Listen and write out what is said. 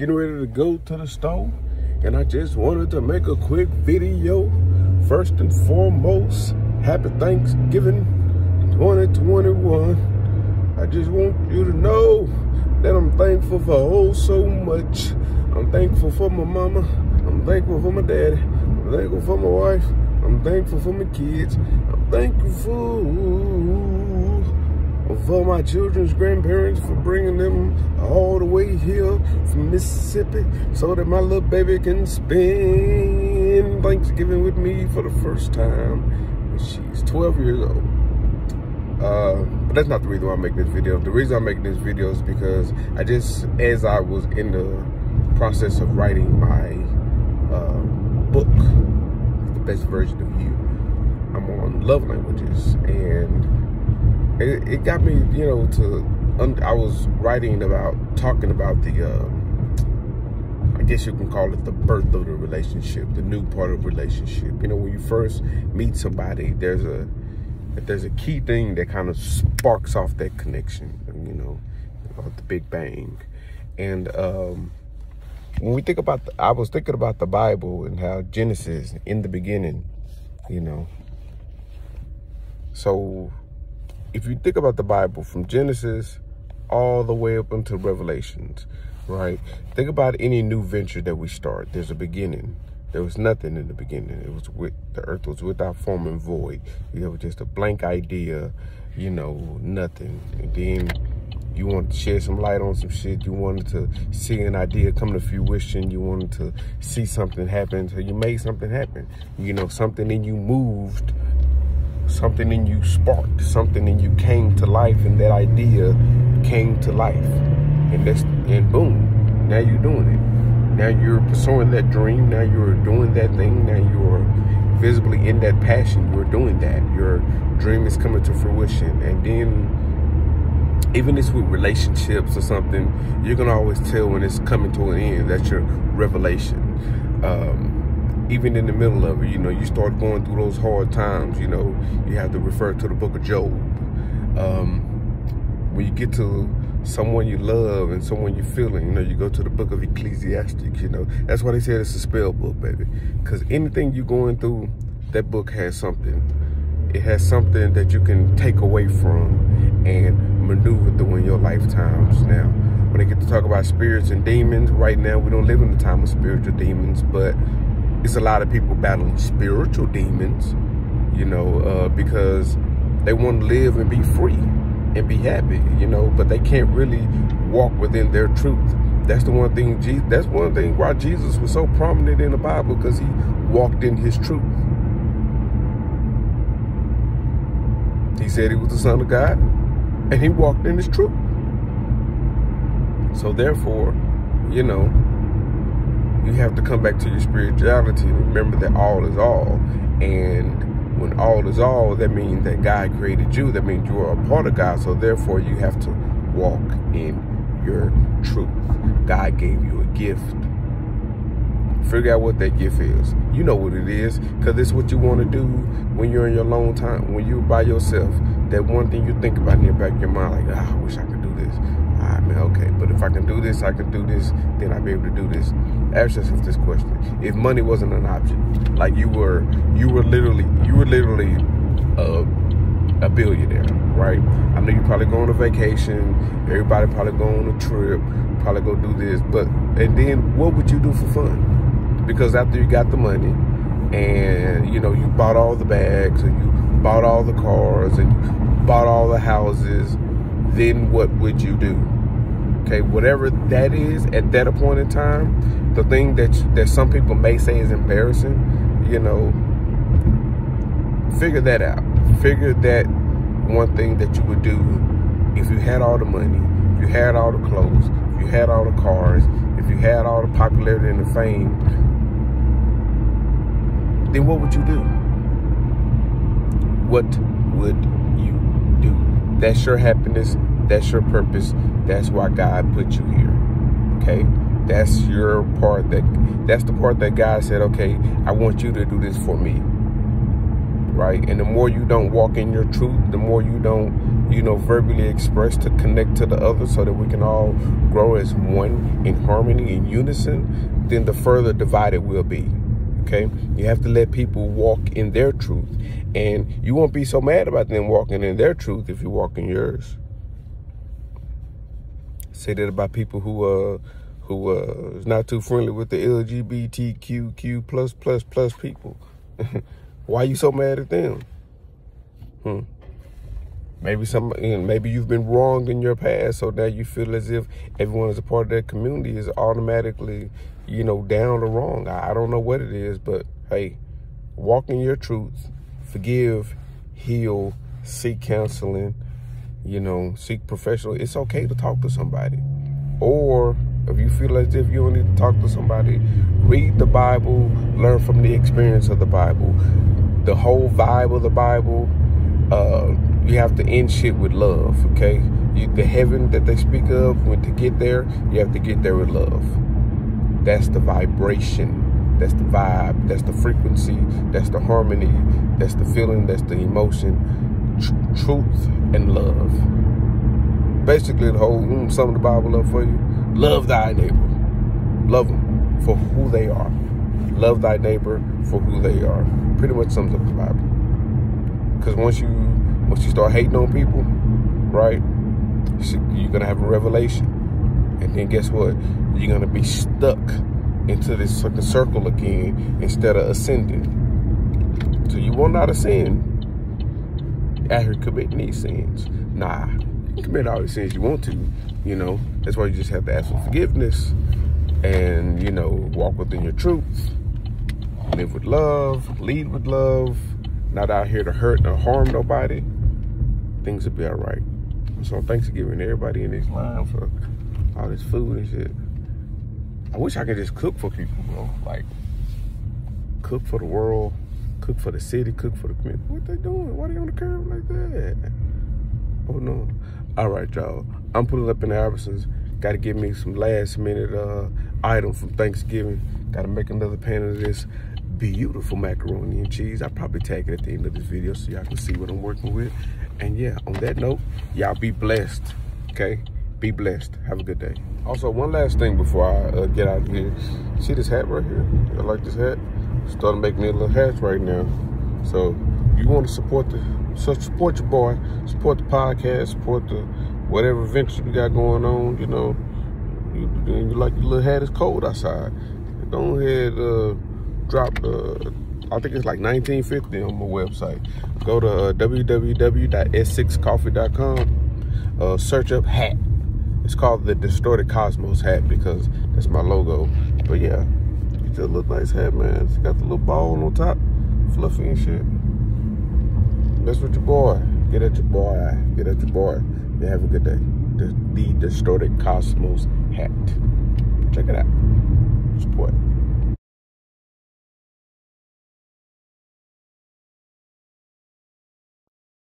getting ready to go to the store, and I just wanted to make a quick video. First and foremost, happy Thanksgiving 2021. I just want you to know that I'm thankful for oh so much. I'm thankful for my mama. I'm thankful for my daddy. I'm thankful for my wife. I'm thankful for my kids. I'm thankful for my children's grandparents for bringing them all the way here from Mississippi so that my little baby can spend Thanksgiving with me for the first time. She's 12 years old. But that's not the reason why I make this video. The reason I'm making this video is because I just, as I was in the process of writing my book, The Best Version of You, I'm on love languages, and it got me, you know, I was writing about, talking about the, I guess you can call it the birth of the relationship, the new part of relationship. You know, when you first meet somebody, there's a key thing that kind of sparks off that connection, you know, about the Big Bang. And when we think about, I was thinking about the Bible and how Genesis, in the beginning, you know. So if you think about the Bible from Genesis all the way up until Revelations, right? Think about any new venture that we start. There's a beginning. There was nothing in the beginning. It was the earth was without form and void. You know, just a blank idea, you know, nothing. And then you wanted to shed some light on some shit. You wanted to see an idea come to fruition. You wanted to see something happen. So you made something happen. You know, something in you moved. Something in you sparked. Something in you came to life. And that idea came to life. And boom, now you're doing it. Now you're pursuing that dream. Now you're doing that thing. Now you're visibly in that passion. You're doing that. Your dream is coming to fruition. And then, even it's with relationships or something, you can always tell when it's coming to an end. That's your revelation. Even in the middle of it, you know, you start going through those hard times. You know, you have to refer to the book of Job. When you get to someone you love and someone you're feeling, you know, you go to the book of Ecclesiastes, you know. That's why they said it's a spell book, baby. Because anything you're going through, that book has something. It has something that you can take away from and maneuver through in your lifetimes. Now, when they get to talk about spirits and demons, right now we don't live in the time of spiritual demons, but it's a lot of people battling spiritual demons, you know, because they want to live and be free and be happy, you know, but they can't really walk within their truth. That's the one thing. That's one thing why Jesus was so prominent in the Bible, because he walked in his truth. He said he was the Son of God, and he walked in his truth. So therefore, you know, you have to come back to your spirituality and remember that all is all. And when all is all, that means that God created you. That means you are a part of God. So therefore, you have to walk in your truth. God gave you a gift. Figure out what that gift is. You know what it is, because it's what you want to do when you're in your alone time, when you're by yourself. That one thing you think about in the back of your mind, like, oh, I wish I could do this. I mean, okay, but if I can do this, I can do this, then I'll be able to do this. Ask yourself this question. If money wasn't an option, like you were literally a billionaire, right? I know you're probably going on a vacation, everybody probably going on a trip, probably go do this, but, and then what would you do for fun? Because after you got the money and, you know, you bought all the bags and you bought all the cars and you bought all the houses, then what would you do? Okay, whatever that is at that appointed time, the thing that some people may say is embarrassing, you know, figure that out. Figure that one thing that you would do if you had all the money, if you had all the clothes, if you had all the cars, if you had all the popularity and the fame, then what would you do? What would you do? That's your happiness. That's your purpose. That's why God put you here. Okay? That's your part. That's the part that God said, okay, I want you to do this for me. right? And the more you don't walk in your truth, the more you don't, verbally express to connect to the other so that we can all grow as one in harmony, in unison, then the further divided we'll be. Okay, you have to let people walk in their truth, and you won't be so mad about them walking in their truth if you walk in yours. Say that about people who is not too friendly with the LGBTQQ plus people. Why are you so mad at them? Maybe you've been wronged in your past, so now you feel as if everyone is a part of that community is automatically, down or wrong. I don't know what it is, but hey, walk in your truth, forgive, heal, seek counseling, seek professional. It's okay to talk to somebody. Or if you feel as if you don't need to talk to somebody, read the Bible, learn from the experience of the Bible, the whole vibe of the Bible. You have to end shit with love, okay? The heaven that they speak of, when to get there, you have to get there with love. That's the vibration. That's the vibe. That's the frequency. That's the harmony. That's the feeling. That's the emotion. Truth and love. Basically, the whole sum of the Bible up for you. Love thy neighbor. Love them for who they are. Love thy neighbor for who they are. Pretty much sums up the Bible. Because once you start hating on people, right, you're going to have a revelation. And then guess what? You're going to be stuck into this circle again instead of ascending. So you will not ascend out here committing these sins. Nah, you can commit all the sins you want to, That's why you just have to ask for forgiveness and, walk within your truth, live with love, lead with love. Not out here to hurt or harm nobody. Things will be all right. So Thanksgiving to everybody in this line for all this food and shit. I wish I could just cook for people, bro. Like, cook for the world, cook for the city, cook for the community. What they doing? Why they on the curb like that? Oh, no. All right, y'all. I'm pulling up in the Albertsons. Got to get me some last-minute item from Thanksgiving. Got to make another pan of this beautiful macaroni and cheese. I'll probably tag it at the end of this video so y'all can see what I'm working with. And yeah, on that note, y'all be blessed, okay? Be blessed. Have a good day. Also, one last thing before I get out of here. See this hat right here? I like this hat. Starting making me a little hats right now. So you want to support your boy, support the podcast, support the whatever venture you got going on, You like your little hat, it's cold outside. Go ahead, drop, I think it's like $19.50 on my website. Go to www.s6coffee.com. Search up hat. It's called the Distorted Cosmos hat because that's my logo. But yeah, it's a little nice hat, man. It's got the little ball on top, fluffy and shit. Mess with your boy. Get at your boy. Get at your boy. Yeah, have a good day. The Distorted Cosmos hat. Check it out. Support.